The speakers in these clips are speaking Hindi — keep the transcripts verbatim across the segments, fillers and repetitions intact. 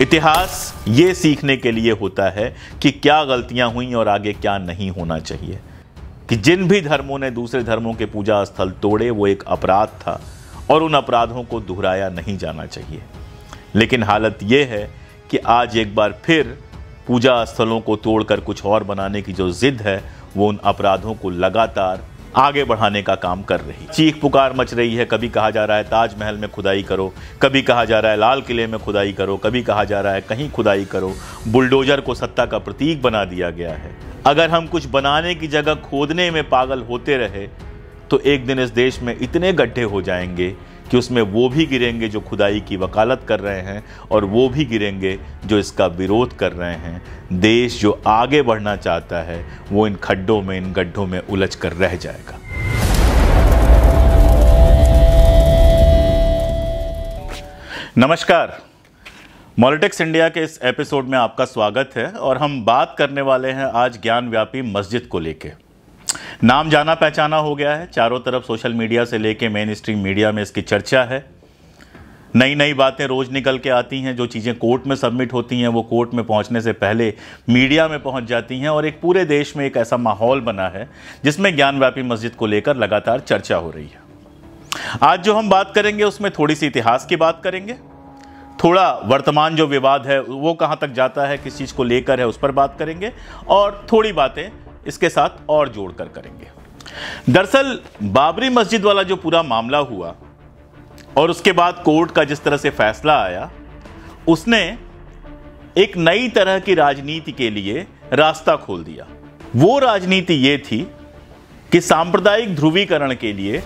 इतिहास ये सीखने के लिए होता है कि क्या गलतियां हुई और आगे क्या नहीं होना चाहिए, कि जिन भी धर्मों ने दूसरे धर्मों के पूजा स्थल तोड़े वो एक अपराध था और उन अपराधों को दोहराया नहीं जाना चाहिए। लेकिन हालत ये है कि आज एक बार फिर पूजा स्थलों को तोड़कर कुछ और बनाने की जो जिद है वो उन अपराधों को लगातार आगे बढ़ाने का काम कर रही। चीख पुकार मच रही है, कभी कहा जा रहा है ताजमहल में खुदाई करो, कभी कहा जा रहा है लाल किले में खुदाई करो, कभी कहा जा रहा है कहीं खुदाई करो। बुलडोजर को सत्ता का प्रतीक बना दिया गया है। अगर हम कुछ बनाने की जगह खोदने में पागल होते रहे तो एक दिन इस देश में इतने गड्ढे हो जाएंगे कि उसमें वो भी गिरेंगे जो खुदाई की वकालत कर रहे हैं और वो भी गिरेंगे जो इसका विरोध कर रहे हैं। देश जो आगे बढ़ना चाहता है वो इन खड्डों में, इन गड्ढों में उलझ कर रह जाएगा। नमस्कार, पॉलिटिक्स इंडिया के इस एपिसोड में आपका स्वागत है और हम बात करने वाले हैं आज ज्ञानव्यापी मस्जिद को लेके। नाम जाना पहचाना हो गया है, चारों तरफ सोशल मीडिया से लेके मेन स्ट्रीम मीडिया में इसकी चर्चा है। नई नई बातें रोज़ निकल के आती हैं, जो चीज़ें कोर्ट में सबमिट होती हैं वो कोर्ट में पहुंचने से पहले मीडिया में पहुंच जाती हैं और एक पूरे देश में एक ऐसा माहौल बना है जिसमें ज्ञानव्यापी मस्जिद को लेकर लगातार चर्चा हो रही है। आज जो हम बात करेंगे उसमें थोड़ी सी इतिहास की बात करेंगे, थोड़ा वर्तमान जो विवाद है वो कहाँ तक जाता है, किस चीज़ को लेकर है उस पर बात करेंगे और थोड़ी बातें इसके साथ और जोड़कर करेंगे। दरअसल बाबरी मस्जिद वाला जो पूरा मामला हुआ और उसके बाद कोर्ट का जिस तरह से फैसला आया उसने एक नई तरह की राजनीति के लिए रास्ता खोल दिया। वो राजनीति ये थी कि सांप्रदायिक ध्रुवीकरण के लिए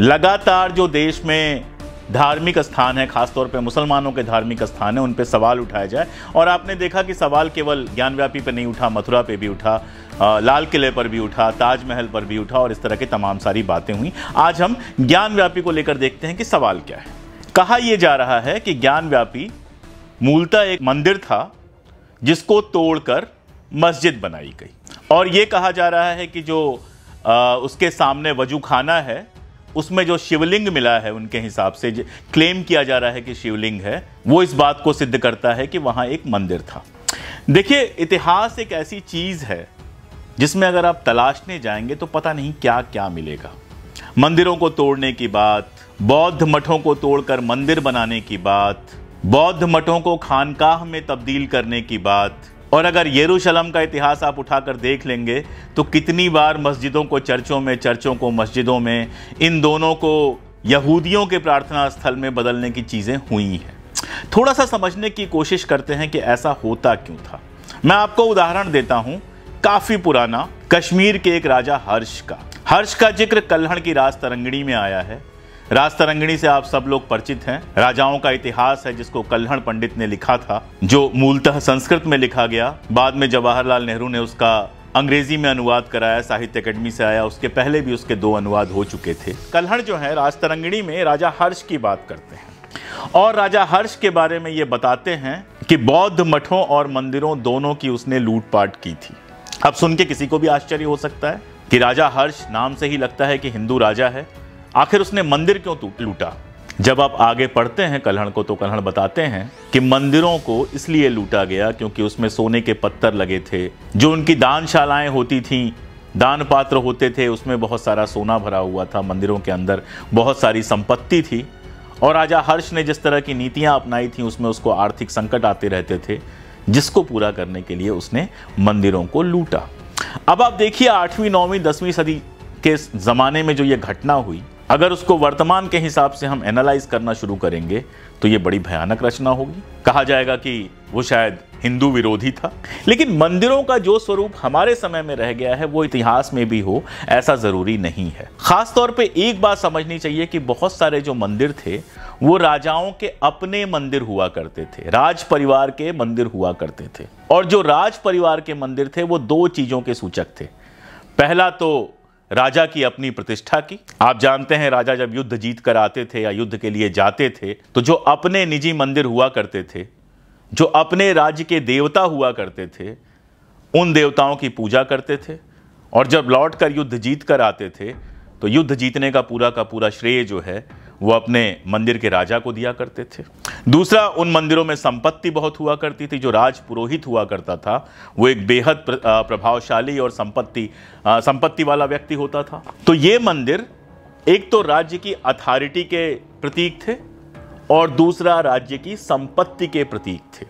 लगातार जो देश में धार्मिक स्थान है, खासतौर पे मुसलमानों के धार्मिक स्थान है, उन पे सवाल उठाया जाए। और आपने देखा कि सवाल केवल ज्ञानव्यापी पे नहीं उठा, मथुरा पे भी उठा, आ, लाल किले पर भी उठा, ताजमहल पर भी उठा और इस तरह की तमाम सारी बातें हुई। आज हम ज्ञानव्यापी को लेकर देखते हैं कि सवाल क्या है। कहा यह जा रहा है कि ज्ञानव्यापी मूलतः एक मंदिर था जिसको तोड़कर मस्जिद बनाई गई और ये कहा जा रहा है कि जो आ, उसके सामने वजू खाना है उसमें जो शिवलिंग मिला है, उनके हिसाब से क्लेम किया जा रहा है कि शिवलिंग है, वो इस बात को सिद्ध करता है कि वहाँ एक मंदिर था। देखिए, इतिहास एक ऐसी चीज़ है जिसमें अगर आप तलाशने जाएंगे तो पता नहीं क्या क्या मिलेगा। मंदिरों को तोड़ने की बात, बौद्ध मठों को तोड़कर मंदिर बनाने की बात, बौद्ध मठों को खानकाह में तब्दील करने की बात। और अगर यरूशलम का इतिहास आप उठाकर देख लेंगे तो कितनी बार मस्जिदों को चर्चों में, चर्चों को मस्जिदों में, इन दोनों को यहूदियों के प्रार्थना स्थल में बदलने की चीज़ें हुई हैं। थोड़ा सा समझने की कोशिश करते हैं कि ऐसा होता क्यों था। मैं आपको उदाहरण देता हूँ काफ़ी पुराना, कश्मीर के एक राजा हर्ष का। हर्ष का जिक्र कल्हण की राजतरंगिणी में आया है। राजतरंगिणी से आप सब लोग परिचित हैं। राजाओं का इतिहास है जिसको कल्हण पंडित ने लिखा था, जो मूलतः संस्कृत में लिखा गया। बाद में जवाहरलाल नेहरू ने उसका अंग्रेजी में अनुवाद कराया, साहित्य अकादमी से आया। उसके पहले भी उसके दो अनुवाद हो चुके थे। कल्हण जो है, राजतरंगिणी में राजा हर्ष की बात करते हैं और राजा हर्ष के बारे में ये बताते हैं कि बौद्ध मठों और मंदिरों दोनों की उसने लूटपाट की थी। अब सुन के किसी को भी आश्चर्य हो सकता है कि राजा हर्ष, नाम से ही लगता है कि हिंदू राजा है, आखिर उसने मंदिर क्यों लूटा। जब आप आगे पढ़ते हैं कल्हण को तो कल्हण बताते हैं कि मंदिरों को इसलिए लूटा गया क्योंकि उसमें सोने के पत्थर लगे थे। जो उनकी दानशालाएं होती थीं, दान पात्र होते थे, उसमें बहुत सारा सोना भरा हुआ था। मंदिरों के अंदर बहुत सारी संपत्ति थी और राजा हर्ष ने जिस तरह की नीतियाँ अपनाई थी उसमें उसको आर्थिक संकट आते रहते थे, जिसको पूरा करने के लिए उसने मंदिरों को लूटा। अब आप देखिए आठवीं नौवीं दसवीं सदी के ज़माने में जो ये घटना हुई, अगर उसको वर्तमान के हिसाब से हम एनालाइज करना शुरू करेंगे तो ये बड़ी भयानक रचना होगी। कहा जाएगा कि वो शायद हिंदू विरोधी था। लेकिन मंदिरों का जो स्वरूप हमारे समय में रह गया है वो इतिहास में भी हो ऐसा ज़रूरी नहीं है। खासतौर पे एक बात समझनी चाहिए कि बहुत सारे जो मंदिर थे वो राजाओं के अपने मंदिर हुआ करते थे, राज परिवार के मंदिर हुआ करते थे। और जो राज परिवार के मंदिर थे वो दो चीज़ों के सूचक थे। पहला तो राजा की अपनी प्रतिष्ठा की। आप जानते हैं राजा जब युद्ध जीत कर आते थे या युद्ध के लिए जाते थे तो जो अपने निजी मंदिर हुआ करते थे, जो अपने राज्य के देवता हुआ करते थे, उन देवताओं की पूजा करते थे। और जब लौट कर युद्ध जीत कर आते थे तो युद्ध जीतने का पूरा का पूरा श्रेय जो है वो अपने मंदिर के राजा को दिया करते थे। दूसरा, उन मंदिरों में संपत्ति बहुत हुआ करती थी। जो राज पुरोहित हुआ करता था वो एक बेहद प्रभावशाली और संपत्ति संपत्ति वाला व्यक्ति होता था। तो ये मंदिर एक तो राज्य की अथॉरिटी के प्रतीक थे और दूसरा राज्य की संपत्ति के प्रतीक थे।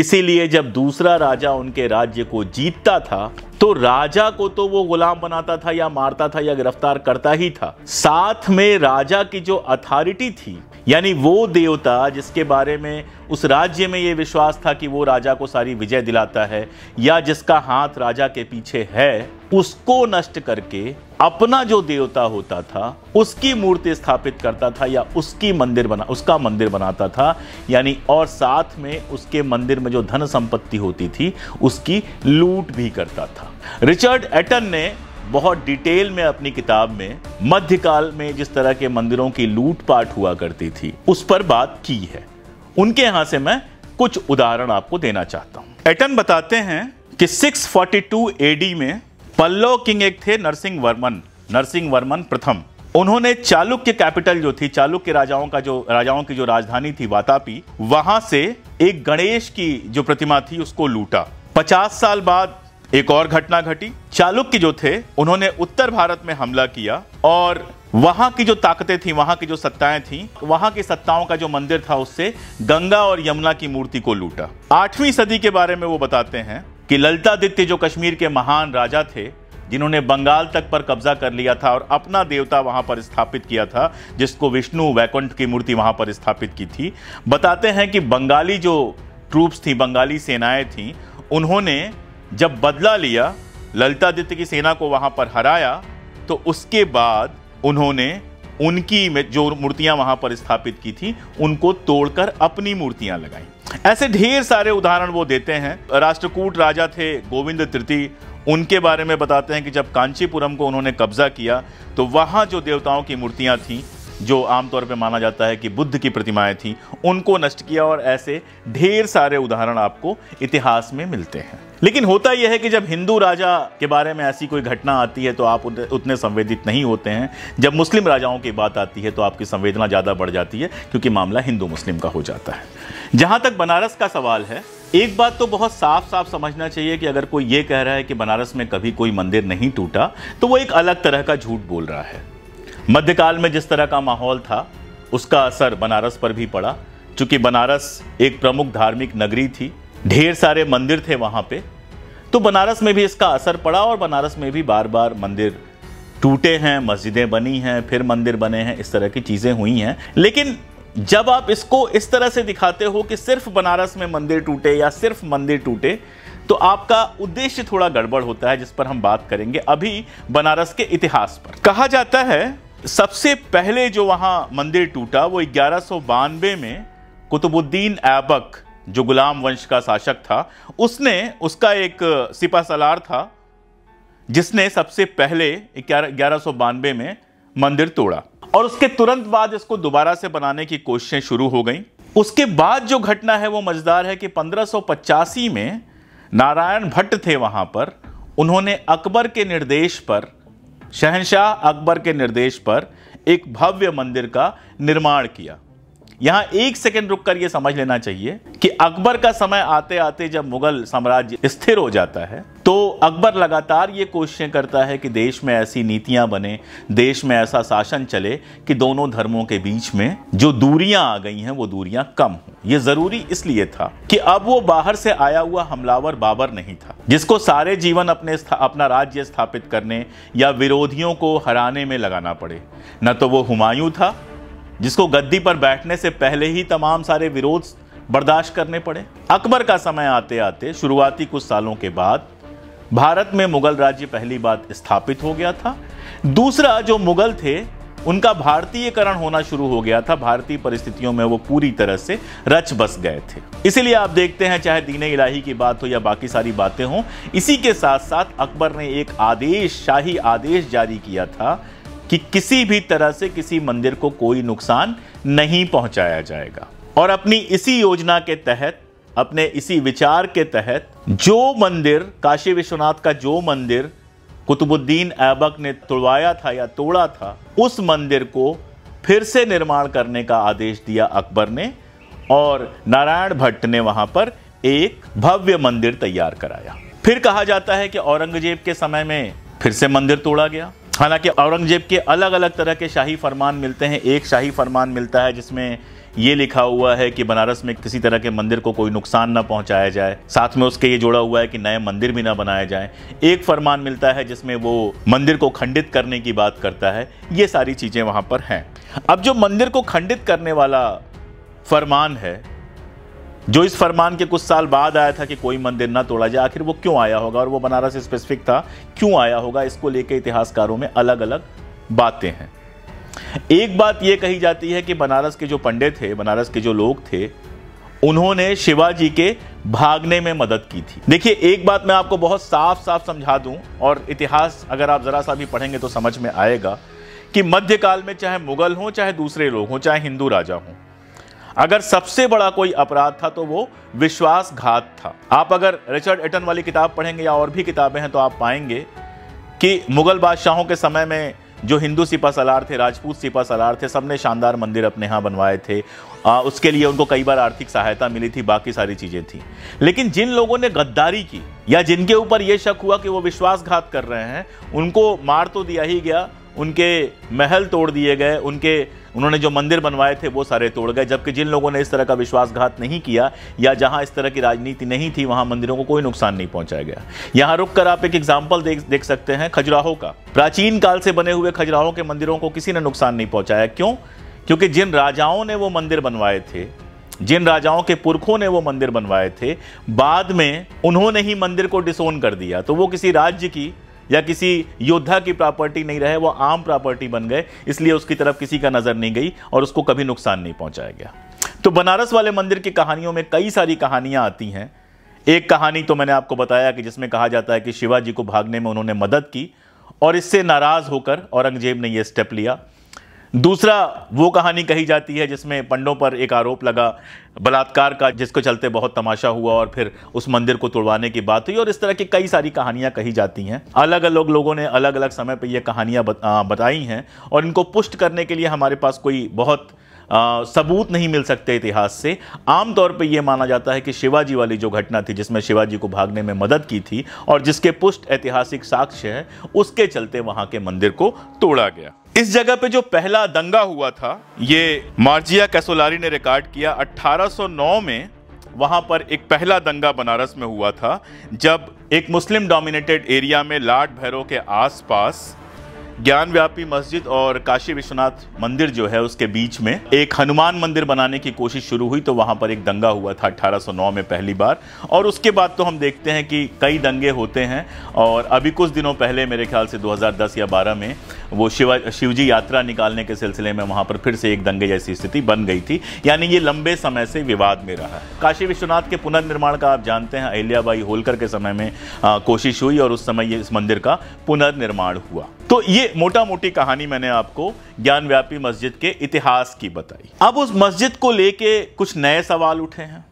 इसीलिए जब दूसरा राजा उनके राज्य को जीतता था तो राजा को तो वो गुलाम बनाता था या मारता था या गिरफ्तार करता ही था, साथ में राजा की जो अथॉरिटी थी, यानी वो देवता जिसके बारे में उस राज्य में ये विश्वास था कि वो राजा को सारी विजय दिलाता है या जिसका हाथ राजा के पीछे है, उसको नष्ट करके अपना जो देवता होता था उसकी मूर्ति स्थापित करता था या उसकी मंदिर बना उसका मंदिर बनाता था। यानी और साथ में उसके मंदिर में जो धन संपत्ति होती थी उसकी लूट भी करता था। रिचर्ड एटन ने बहुत डिटेल में अपनी किताब में मध्यकाल में जिस तरह के मंदिरों की लूटपाट हुआ करती थी उस पर बात की है। उनके यहां से मैं कुछ उदाहरण आपको देना चाहता हूं। एटन बताते हैं कि छह सौ बयालीस ए डी में पल्लव किंग एक थे नरसिंह वर्मन नरसिंह वर्मन प्रथम। उन्होंने चालुक्य कैपिटल जो थी, चालुक्य राजाओं का जो राजाओं की जो राजधानी थी वातापी, वहां से एक गणेश की जो प्रतिमा थी उसको लूटा। पचास साल बाद एक और घटना घटी। चालुक्य जो थे उन्होंने उत्तर भारत में हमला किया और वहां की जो ताकतें थी, वहां की जो सत्ताएं थी, वहां की सत्ताओं का जो मंदिर था उससे गंगा और यमुना की मूर्ति को लूटा। आठवीं सदी के बारे में वो बताते हैं कि ललितादित्य जो कश्मीर के महान राजा थे, जिन्होंने बंगाल तक पर कब्जा कर लिया था और अपना देवता वहां पर स्थापित किया था, जिसको विष्णु वैकुंठ की मूर्ति वहां पर स्थापित की थी, बताते हैं कि बंगाली जो ट्रूप्स थी, बंगाली सेनाएं थी, उन्होंने जब बदला लिया, ललितादित्य की सेना को वहां पर हराया, तो उसके बाद उन्होंने उनकी जो मूर्तियां वहां पर स्थापित की थी उनको तोड़कर अपनी मूर्तियां लगाई। ऐसे ढेर सारे उदाहरण वो देते हैं। राष्ट्रकूट राजा थे गोविंद तृतीय, उनके बारे में बताते हैं कि जब कांचीपुरम को उन्होंने कब्जा किया तो वहां जो देवताओं की मूर्तियां थीं, जो आमतौर पर माना जाता है कि बुद्ध की प्रतिमाएं थीं, उनको नष्ट किया। और ऐसे ढेर सारे उदाहरण आपको इतिहास में मिलते हैं। लेकिन होता यह है कि जब हिंदू राजा के बारे में ऐसी कोई घटना आती है तो आप उतने संवेदित नहीं होते हैं। जब मुस्लिम राजाओं की बात आती है तो आपकी संवेदना ज़्यादा बढ़ जाती है, क्योंकि मामला हिंदू मुस्लिम का हो जाता है। जहाँ तक बनारस का सवाल है, एक बात तो बहुत साफ साफ समझना चाहिए कि अगर कोई ये कह रहा है कि बनारस में कभी कोई मंदिर नहीं टूटा तो वो एक अलग तरह का झूठ बोल रहा है। मध्यकाल में जिस तरह का माहौल था उसका असर बनारस पर भी पड़ा। चूँकि बनारस एक प्रमुख धार्मिक नगरी थी, ढेर सारे मंदिर थे वहाँ पे, तो बनारस में भी इसका असर पड़ा और बनारस में भी बार बार मंदिर टूटे हैं, मस्जिदें बनी हैं, फिर मंदिर बने हैं, इस तरह की चीज़ें हुई हैं। लेकिन जब आप इसको इस तरह से दिखाते हो कि सिर्फ बनारस में मंदिर टूटे या सिर्फ मंदिर टूटे, तो आपका उद्देश्य थोड़ा गड़बड़ होता है, जिस पर हम बात करेंगे अभी बनारस के इतिहास पर। कहा जाता है सबसे पहले जो वहाँ मंदिर टूटा वो ग्यारह सौ बानवे में कुतुबुद्दीन ऐबक, जो गुलाम वंश का शासक था, उसने उसका एक सिपा सलार था जिसने सबसे पहले ग्यारह सौ बानवे में मंदिर तोड़ा और उसके तुरंत बाद इसको दोबारा से बनाने की कोशिशें शुरू हो गईं। उसके बाद जो घटना है वो मजेदार है कि पंद्रह सौ पचासी में नारायण भट्ट थे वहाँ पर, उन्होंने अकबर के निर्देश पर, शहंशाह अकबर के निर्देश पर, एक भव्य मंदिर का निर्माण किया। यहाँ एक सेकंड रुककर यह समझ लेना चाहिए कि अकबर का समय आते आते जब मुगल साम्राज्य स्थिर हो जाता है तो अकबर लगातार ये कोशिशें करता है कि देश में ऐसी नीतियां बने, देश में ऐसा शासन चले कि दोनों धर्मों के बीच में जो दूरियां आ गई हैं वो दूरियां कम हों। ये जरूरी इसलिए था कि अब वो बाहर से आया हुआ हमलावर बाबर नहीं था, जिसको सारे जीवन अपने अपना राज्य स्थापित करने या विरोधियों को हराने में लगाना पड़े। न तो वो हुमायूं था जिसको गद्दी पर बैठने से पहले ही तमाम सारे विरोध बर्दाश्त करने पड़े। अकबर का समय आते आते शुरुआती कुछ सालों के बाद भारत में मुगल राज्य पहली बार स्थापित हो गया था। दूसरा, जो मुगल थे उनका भारतीयकरण होना शुरू हो गया था, भारतीय परिस्थितियों में वो पूरी तरह से रच बस गए थे। इसीलिए आप देखते हैं चाहे दीन इलाही की बात हो या बाकी सारी बातें हों, इसी के साथ साथ अकबर ने एक आदेश, शाही आदेश जारी किया था कि किसी भी तरह से किसी मंदिर को कोई नुकसान नहीं पहुंचाया जाएगा। और अपनी इसी योजना के तहत, अपने इसी विचार के तहत, जो मंदिर काशी विश्वनाथ का जो मंदिर कुतुबुद्दीन ऐबक ने तोड़वाया था या तोड़ा था, उस मंदिर को फिर से निर्माण करने का आदेश दिया अकबर ने, और नारायण भट्ट ने वहां पर एक भव्य मंदिर तैयार कराया। फिर कहा जाता है कि औरंगजेब के समय में फिर से मंदिर तोड़ा गया। हालांकि औरंगजेब के अलग अलग तरह के शाही फरमान मिलते हैं। एक शाही फरमान मिलता है जिसमें ये लिखा हुआ है कि बनारस में किसी तरह के मंदिर को कोई नुकसान ना पहुंचाया जाए, साथ में उसके ये जोड़ा हुआ है कि नए मंदिर भी ना बनाए जाए। एक फरमान मिलता है जिसमें वो मंदिर को खंडित करने की बात करता है। ये सारी चीज़ें वहाँ पर हैं। अब जो मंदिर को खंडित करने वाला फरमान है, जो इस फरमान के कुछ साल बाद आया था कि कोई मंदिर ना तोड़ा जाए, आखिर वो क्यों आया होगा और वो बनारस स्पेसिफिक था, क्यों आया होगा, इसको लेकर इतिहासकारों में अलग अलग बातें हैं। एक बात ये कही जाती है कि बनारस के जो पंडित थे, बनारस के जो लोग थे, उन्होंने शिवाजी के भागने में मदद की थी। देखिए, एक बात मैं आपको बहुत साफ साफ समझा दूं, और इतिहास अगर आप ज़रा सा भी पढ़ेंगे तो समझ में आएगा कि मध्यकाल में चाहे मुगल हों, चाहे दूसरे लोग हों, चाहे हिंदू राजा हों, अगर सबसे बड़ा कोई अपराध था तो वो विश्वासघात था। आप अगर रिचर्ड एटन वाली किताब पढ़ेंगे या और भी किताबें हैं तो आप पाएंगे कि मुगल बादशाहों के समय में जो हिंदू सिपा सलार थे, राजपूत सिपा सलार थे, सबने शानदार मंदिर अपने यहाँ बनवाए थे। आ, उसके लिए उनको कई बार आर्थिक सहायता मिली थी, बाकी सारी चीज़ें थी। लेकिन जिन लोगों ने गद्दारी की या जिनके ऊपर ये शक हुआ कि वो विश्वासघात कर रहे हैं, उनको मार तो दिया ही गया, उनके महल तोड़ दिए गए, उनके उन्होंने जो मंदिर बनवाए थे वो सारे तोड़ गए। जबकि जिन लोगों ने इस तरह का विश्वासघात नहीं किया या जहां इस तरह की राजनीति नहीं थी, वहां मंदिरों को कोई नुकसान नहीं पहुंचाया गया। यहां रुककर आप एक एग्जाम्पल देख देख सकते हैं खजुराहो का। प्राचीन काल से बने हुए खजुराहो के मंदिरों को किसी ने नुकसान नहीं पहुंचाया। क्यों? क्योंकि जिन राजाओं ने वो मंदिर बनवाए थे, जिन राजाओं के पुरखों ने वो मंदिर बनवाए थे, बाद में उन्होंने ही मंदिर को डिसोन कर दिया, तो वो किसी राज्य की या किसी योद्धा की प्रॉपर्टी नहीं रहे, वो आम प्रॉपर्टी बन गए, इसलिए उसकी तरफ किसी का नज़र नहीं गई और उसको कभी नुकसान नहीं पहुंचाया गया। तो बनारस वाले मंदिर की कहानियों में कई सारी कहानियां आती हैं। एक कहानी तो मैंने आपको बताया कि जिसमें कहा जाता है कि शिवाजी को भागने में उन्होंने मदद की और इससे नाराज़ होकर औरंगजेब ने यह स्टेप लिया। दूसरा वो कहानी कही जाती है जिसमें पंडों पर एक आरोप लगा बलात्कार का, जिसको चलते बहुत तमाशा हुआ और फिर उस मंदिर को तोड़वाने की बात हुई। और इस तरह की कई सारी कहानियां कही जाती हैं। अलग अलग लोगों ने अलग अलग समय पर ये कहानियां बताई हैं और इनको पुष्ट करने के लिए हमारे पास कोई बहुत आ, सबूत नहीं मिल सकते इतिहास से। आमतौर पर यह माना जाता है कि शिवाजी वाली जो घटना थी, जिसमें शिवाजी को भागने में मदद की थी और जिसके पुष्ट ऐतिहासिक साक्ष्य हैं, उसके चलते वहाँ के मंदिर को तोड़ा गया। इस जगह पे जो पहला दंगा हुआ था, ये मार्जिया कैसोलारी ने रिकॉर्ड किया। अठारह सौ नौ में वहाँ पर एक पहला दंगा बनारस में हुआ था, जब एक मुस्लिम डोमिनेटेड एरिया में लाड भैरव के आसपास ज्ञानव्यापी मस्जिद और काशी विश्वनाथ मंदिर जो है उसके बीच में एक हनुमान मंदिर बनाने की कोशिश शुरू हुई, तो वहाँ पर एक दंगा हुआ था अठारह सौ नौ में पहली बार। और उसके बाद तो हम देखते हैं कि कई दंगे होते हैं, और अभी कुछ दिनों पहले मेरे ख्याल से दो हज़ार दस या बारह में वो शिवा शिवजी यात्रा निकालने के सिलसिले में वहाँ पर फिर से एक दंगे जैसी स्थिति बन गई थी। यानी ये लंबे समय से विवाद में रहा है। काशी विश्वनाथ के पुनर्निर्माण का आप जानते हैं अहिल्याबाई होलकर के समय में आ, कोशिश हुई और उस समय ये इस मंदिर का पुनर्निर्माण हुआ। तो ये मोटा मोटी कहानी मैंने आपको ज्ञानव्यापी मस्जिद के इतिहास की बताई। अब उस मस्जिद को लेके कुछ नए सवाल उठे हैं।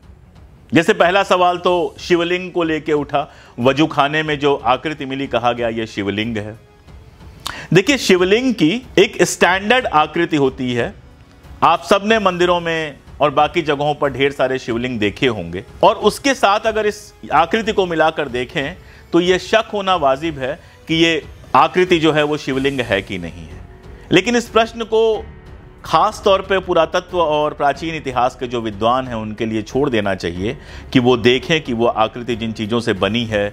जैसे पहला सवाल तो शिवलिंग को लेके उठा। वजूखाने में जो आकृति मिली, कहा गया यह शिवलिंग है। देखिए, शिवलिंग की एक स्टैंडर्ड आकृति होती है। आप सबने मंदिरों में और बाकी जगहों पर ढेर सारे शिवलिंग देखे होंगे, और उसके साथ अगर इस आकृति को मिलाकर देखें तो ये शक होना वाजिब है कि ये आकृति जो है वो शिवलिंग है कि नहीं है। लेकिन इस प्रश्न को खास तौर पे पुरातत्व और प्राचीन इतिहास के जो विद्वान हैं उनके लिए छोड़ देना चाहिए कि वो देखें कि वो आकृति जिन चीज़ों से बनी है,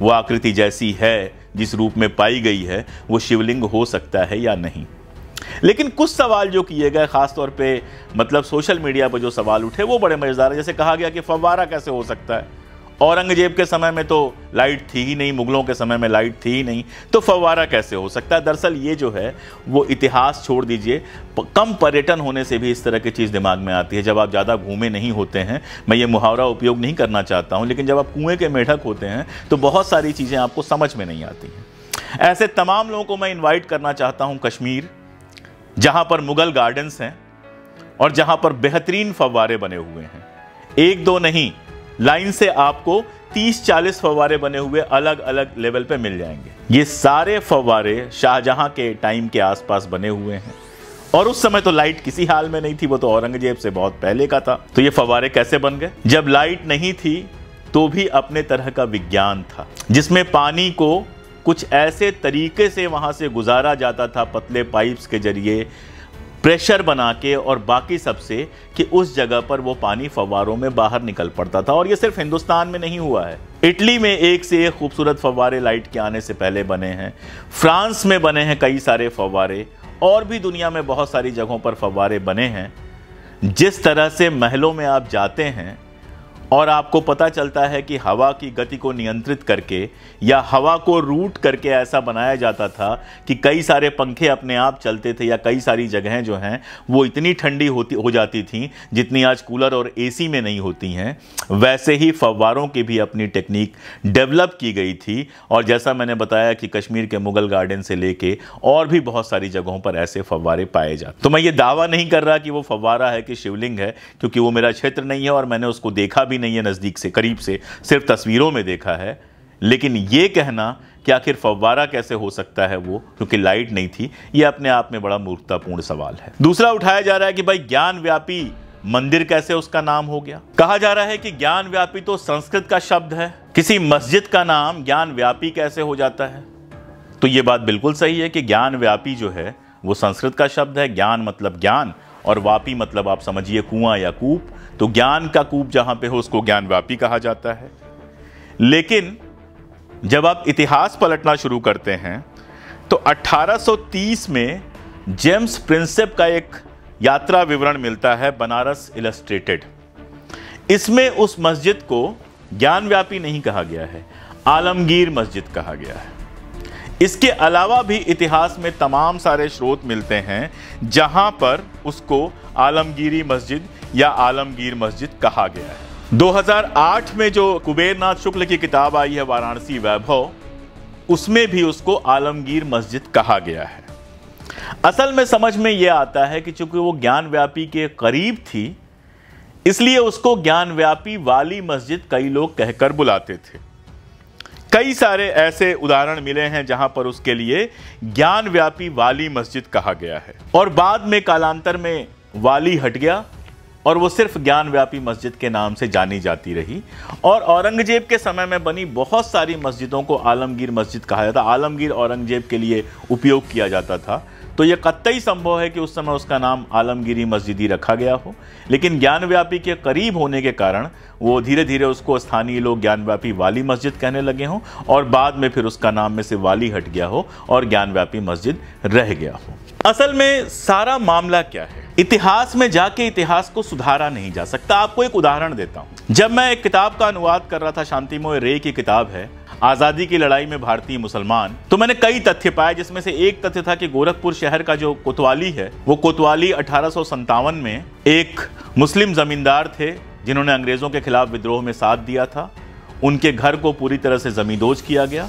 वो आकृति जैसी है, जिस रूप में पाई गई है, वो शिवलिंग हो सकता है या नहीं। लेकिन कुछ सवाल जो किए गए, खासतौर पे मतलब सोशल मीडिया पर जो सवाल उठे, वो बड़े मज़ेदार हैं। जैसे कहा गया कि फव्वारा कैसे हो सकता है? औरंगजेब के समय में तो लाइट थी ही नहीं, मुगलों के समय में लाइट थी ही नहीं, तो फव्वारा कैसे हो सकता है? दरअसल ये जो है वो इतिहास छोड़ दीजिए, कम पर्यटन होने से भी इस तरह की चीज़ दिमाग में आती है। जब आप ज़्यादा घूमे नहीं होते हैं, मैं ये मुहावरा उपयोग नहीं करना चाहता हूँ, लेकिन जब आप कुएँ के मेढक होते हैं तो बहुत सारी चीज़ें आपको समझ में नहीं आती हैं। ऐसे तमाम लोगों को मैं इन्वाइट करना चाहता हूँ कश्मीर, जहाँ पर मुग़ल गार्डन्स हैं और जहाँ पर बेहतरीन फव्वारे बने हुए हैं। एक दो नहीं, लाइन से आपको तीस चालीस फव्वारे बने हुए अलग अलग लेवल पे मिल जाएंगे। ये सारे फव्वारे शाहजहां के टाइम के आसपास बने हुए हैं और उस समय तो लाइट किसी हाल में नहीं थी, वो तो औरंगजेब से बहुत पहले का था। तो ये फवारे कैसे बन गए? जब लाइट नहीं थी तो भी अपने तरह का विज्ञान था, जिसमें पानी को कुछ ऐसे तरीके से वहाँ से गुजारा जाता था पतले पाइप्स के जरिए, प्रेशर बना के और बाकी सबसे, कि उस जगह पर वो पानी फव्वारों में बाहर निकल पड़ता था। और ये सिर्फ हिंदुस्तान में नहीं हुआ है, इटली में एक से एक खूबसूरत फव्वारे लाइट के आने से पहले बने हैं, फ्रांस में बने हैं कई सारे फव्वारे, और भी दुनिया में बहुत सारी जगहों पर फव्वारे बने हैं। जिस तरह से महलों में आप जाते हैं और आपको पता चलता है कि हवा की गति को नियंत्रित करके या हवा को रूट करके ऐसा बनाया जाता था कि कई सारे पंखे अपने आप चलते थे, या कई सारी जगहें जो हैं वो इतनी ठंडी होती हो जाती थी जितनी आज कूलर और एसी में नहीं होती हैं। वैसे ही फव्वारों की भी अपनी टेक्निक डेवलप की गई थी, और जैसा मैंने बताया कि कश्मीर के मुगल गार्डन से लेके और भी बहुत सारी जगहों पर ऐसे फव्वारे पाए जाते। तो मैं ये दावा नहीं कर रहा कि वो फव्वारा है कि शिवलिंग है, क्योंकि वो मेरा क्षेत्र नहीं है और मैंने उसको देखा भी नहीं है नजदीक से, करीब से, सिर्फ तस्वीरों में देखा है। लेकिन यह कहना कि आखिर फव्वारा कैसे हो सकता है वो, क्योंकि लाइट नहीं थी, यह अपने आप में बड़ा मूर्खतापूर्ण सवाल है। दूसरा उठाया जा रहा है कि भाई ज्ञानव्यापी मंदिर कैसे उसका नाम हो गया। कहा जा रहा है कि ज्ञानव्यापी तो संस्कृत का शब्द है, किसी मस्जिद का नाम ज्ञानव्यापी कैसे हो जाता है? तो यह बात बिल्कुल सही है कि ज्ञानव्यापी जो है वो संस्कृत का शब्द है। ज्ञान मतलब ज्ञान और वापी मतलब आप समझिए कुआं या कूप, तो ज्ञान का कूप जहां पे हो उसको ज्ञानवापी कहा जाता है। लेकिन जब आप इतिहास पलटना शुरू करते हैं तो अठारह सौ तीस में जेम्स प्रिंसेप का एक यात्रा विवरण मिलता है, बनारस इलस्ट्रेटेड। इसमें उस मस्जिद को ज्ञानव्यापी नहीं कहा गया है, आलमगीर मस्जिद कहा गया है। इसके अलावा भी इतिहास में तमाम सारे स्रोत मिलते हैं जहां पर उसको आलमगीरी मस्जिद या आलमगीर मस्जिद कहा गया है। दो हज़ार आठ में जो कुबेरनाथ शुक्ल की किताब आई है वाराणसी वैभव, उसमें भी उसको आलमगीर मस्जिद कहा गया है। असल में समझ में यह आता है कि चूंकि वो ज्ञानव्यापी के करीब थी, इसलिए उसको ज्ञानव्यापी वाली मस्जिद कई लोग कहकर बुलाते थे। कई सारे ऐसे उदाहरण मिले हैं जहां पर उसके लिए ज्ञानव्यापी वाली मस्जिद कहा गया है, और बाद में कालांतर में वाली हट गया और वो सिर्फ ज्ञानव्यापी मस्जिद के नाम से जानी जाती रही। और औरंगजेब के समय में बनी बहुत सारी मस्जिदों को आलमगीर मस्जिद कहा जाता, आलमगीर औरंगजेब के लिए उपयोग किया जाता था। तो यह कतई संभव है कि उस समय उसका नाम आलमगीरी मस्जिद ही रखा गया हो, लेकिन ज्ञानव्यापी के करीब होने के कारण वो धीरे धीरे उसको स्थानीय लोग ज्ञानव्यापी वाली मस्जिद कहने लगे हों, और बाद में फिर उसका नाम में से वाली हट गया हो और ज्ञानव्यापी मस्जिद रह गया हो। असल में सारा मामला क्या है? इतिहास में जाके इतिहास को सुधारा नहीं जा सकता। आपको एक उदाहरण देता हूं। जब मैं एक किताब का अनुवाद कर रहा था, शांतिमय रे की किताब है, आजादी की लड़ाई में भारतीय मुसलमान, तो मैंने कई तथ्य पाए, जिसमें से एक तथ्य था कि गोरखपुर शहर का जो कोतवाली है, वो कोतवाली अठारह सौ संतावन में एक मुस्लिम जमींदार थे जिन्होंने अंग्रेजों के खिलाफ विद्रोह में साथ दिया था। उनके घर को पूरी तरह से जमींदोज किया गया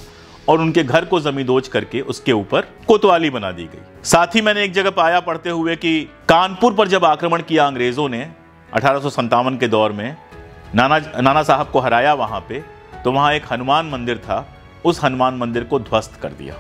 और उनके घर को जमींदोज करके उसके ऊपर कोतवाली बना दी गई। साथ ही मैंने एक जगह पाया पढ़ते हुए कि कानपुर पर जब आक्रमण किया अंग्रेजों ने अठारह सौ संतावन के दौर में, नाना नाना साहब को हराया वहां पे, तो वहां एक हनुमान मंदिर था, उस हनुमान मंदिर को ध्वस्त कर दिया।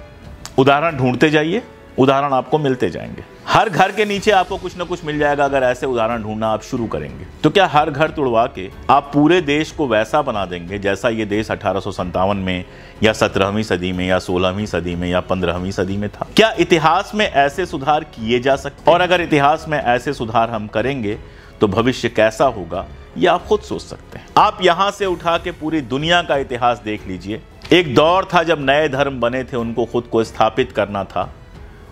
उदाहरण ढूंढते जाइए, उदाहरण आपको मिलते जाएंगे। हर घर के नीचे आपको कुछ ना कुछ मिल जाएगा अगर ऐसे उदाहरण ढूंढना आप शुरू करेंगे। तो क्या हर घर तुड़वा के आप पूरे देश को वैसा बना देंगे जैसा ये देश अठारह सौ संतावन में या सत्रहवीं सदी में या सोलहवीं सदी में या पंद्रहवीं सदी में था? क्या इतिहास में ऐसे सुधार किए जा सकते? और अगर इतिहास में ऐसे सुधार हम करेंगे तो भविष्य कैसा होगा, ये आप खुद सोच सकते हैं। आप यहाँ से उठा के पूरी दुनिया का इतिहास देख लीजिए। एक दौर था जब नए धर्म बने थे, उनको खुद को स्थापित करना था।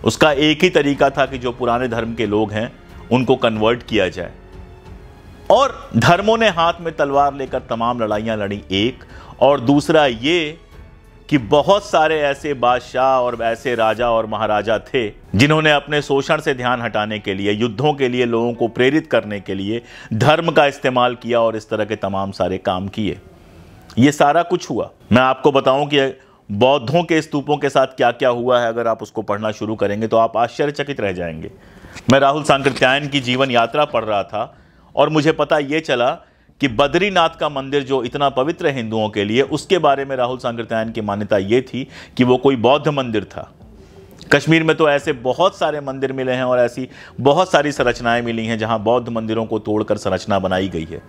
उसका एक ही तरीका था कि जो पुराने धर्म के लोग हैं उनको कन्वर्ट किया जाए, और धर्मों ने हाथ में तलवार लेकर तमाम लड़ाइयाँ लड़ी, एक। और दूसरा ये कि बहुत सारे ऐसे बादशाह और ऐसे राजा और महाराजा थे जिन्होंने अपने शोषण से ध्यान हटाने के लिए, युद्धों के लिए लोगों को प्रेरित करने के लिए धर्म का इस्तेमाल किया और इस तरह के तमाम सारे काम किए। ये सारा कुछ हुआ। मैं आपको बताऊं कि बौद्धों के स्तूपों के साथ क्या क्या हुआ है, अगर आप उसको पढ़ना शुरू करेंगे तो आप आश्चर्यचकित रह जाएंगे। मैं राहुल सांकृत्यायन की जीवन यात्रा पढ़ रहा था और मुझे पता ये चला कि बद्रीनाथ का मंदिर जो इतना पवित्र है हिंदुओं के लिए, उसके बारे में राहुल सांकृत्यायन की मान्यता ये थी कि वो कोई बौद्ध मंदिर था। कश्मीर में तो ऐसे बहुत सारे मंदिर मिले हैं और ऐसी बहुत सारी संरचनाएं मिली हैं जहां बौद्ध मंदिरों को तोड़कर संरचना बनाई गई है।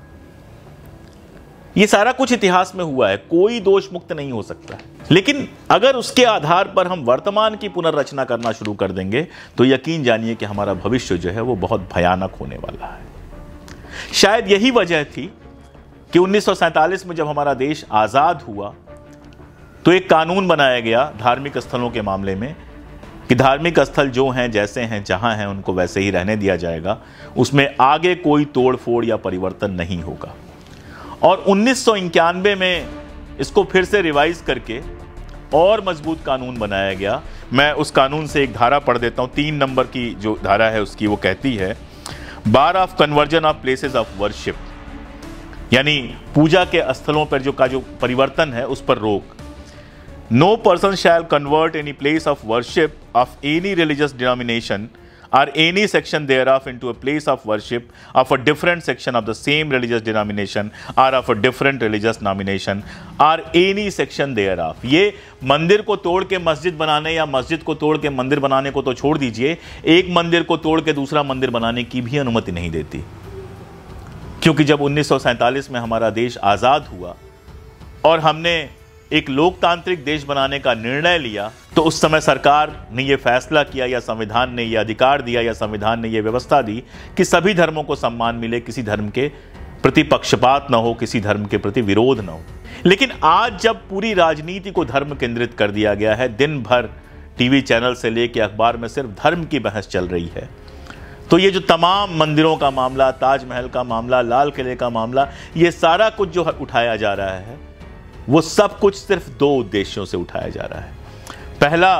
ये सारा कुछ इतिहास में हुआ है, कोई दोष मुक्त नहीं हो सकता। लेकिन अगर उसके आधार पर हम वर्तमान की पुनर्रचना करना शुरू कर देंगे तो यकीन जानिए कि हमारा भविष्य जो है वो बहुत भयानक होने वाला है। शायद यही वजह थी कि उन्नीस सौ सैंतालीस में जब हमारा देश आज़ाद हुआ तो एक कानून बनाया गया धार्मिक स्थलों के मामले में कि धार्मिक स्थल जो हैं, जैसे हैं, जहां हैं, उनको वैसे ही रहने दिया जाएगा, उसमें आगे कोई तोड़फोड़ या परिवर्तन नहीं होगा। और उन्नीस सौ इक्यानवे में इसको फिर से रिवाइज करके और मजबूत कानून बनाया गया। मैं उस कानून से एक धारा पढ़ देता हूँ, तीन नंबर की जो धारा है उसकी, वो कहती है bar of conversion of places of worship, यानी पूजा के स्थलों पर जो का जो परिवर्तन है उस पर रोक। No person shall convert any place of worship of any religious denomination or any section thereof into a place of worship of a different section of the same religious denomination or of a different religious nomination or any section thereof। ये मंदिर को तोड़ के मस्जिद बनाने या मस्जिद को तोड़ के मंदिर बनाने को तो छोड़ दीजिए, एक मंदिर को तोड़ के दूसरा मंदिर बनाने की भी अनुमति नहीं देती। क्योंकि जब उन्नीस सौ सैंतालीस में हमारा देश आज़ाद हुआ और हमने एक लोकतांत्रिक देश बनाने का निर्णय लिया तो उस समय सरकार ने यह फैसला किया या संविधान ने यह अधिकार दिया या संविधान ने यह व्यवस्था दी कि सभी धर्मों को सम्मान मिले, किसी धर्म के प्रति पक्षपात न हो, किसी धर्म के प्रति विरोध न हो। लेकिन आज जब पूरी राजनीति को धर्म केंद्रित कर दिया गया है, दिन भर टीवी चैनल से लेकर अखबार में सिर्फ धर्म की बहस चल रही है, तो ये जो तमाम मंदिरों का मामला, ताजमहल का मामला, लाल किले का मामला, ये सारा कुछ जो उठाया जा रहा है वो सब कुछ सिर्फ दो उद्देश्यों से उठाया जा रहा है। पहला,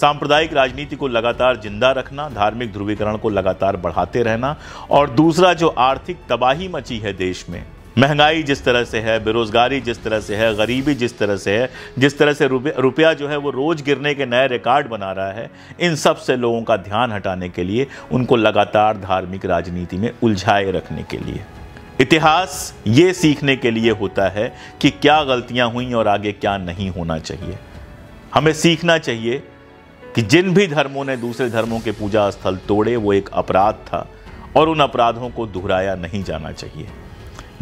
सांप्रदायिक राजनीति को लगातार जिंदा रखना, धार्मिक ध्रुवीकरण को लगातार बढ़ाते रहना, और दूसरा जो आर्थिक तबाही मची है देश में, महंगाई जिस तरह से है, बेरोजगारी जिस तरह से है, गरीबी जिस तरह से है, जिस तरह से रुपया जो है वो रोज गिरने के नए रिकॉर्ड बना रहा है, इन सब से लोगों का ध्यान हटाने के लिए, उनको लगातार धार्मिक राजनीति में उलझाए रखने के लिए। इतिहास ये सीखने के लिए होता है कि क्या गलतियां हुई और आगे क्या नहीं होना चाहिए। हमें सीखना चाहिए कि जिन भी धर्मों ने दूसरे धर्मों के पूजा स्थल तोड़े वो एक अपराध था और उन अपराधों को दोहराया नहीं जाना चाहिए।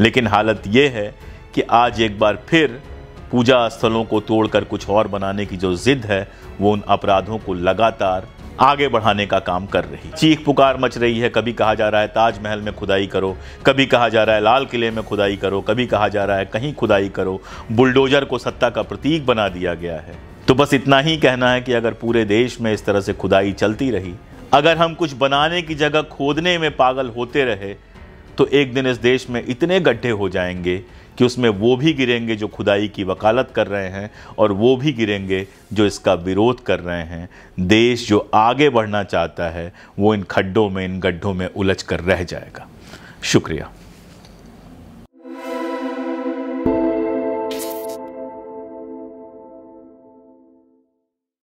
लेकिन हालत ये है कि आज एक बार फिर पूजा स्थलों को तोड़कर कुछ और बनाने की जो जिद है वो उन अपराधों को लगातार आगे बढ़ाने का काम कर रही। चीख पुकार मच रही है, कभी कहा जा रहा है ताजमहल में खुदाई करो, कभी कहा जा रहा है लाल किले में खुदाई करो, कभी कहा जा रहा है कहीं खुदाई करो। बुलडोजर को सत्ता का प्रतीक बना दिया गया है। तो बस इतना ही कहना है कि अगर पूरे देश में इस तरह से खुदाई चलती रही, अगर हम कुछ बनाने की जगह खोदने में पागल होते रहे, तो एक दिन इस देश में इतने गड्ढे हो जाएंगे कि उसमें वो भी गिरेंगे जो खुदाई की वकालत कर रहे हैं और वो भी गिरेंगे जो इसका विरोध कर रहे हैं। देश जो आगे बढ़ना चाहता है वो इन खड्डों में, इन गड्ढों में उलझ कर रह जाएगा। शुक्रिया।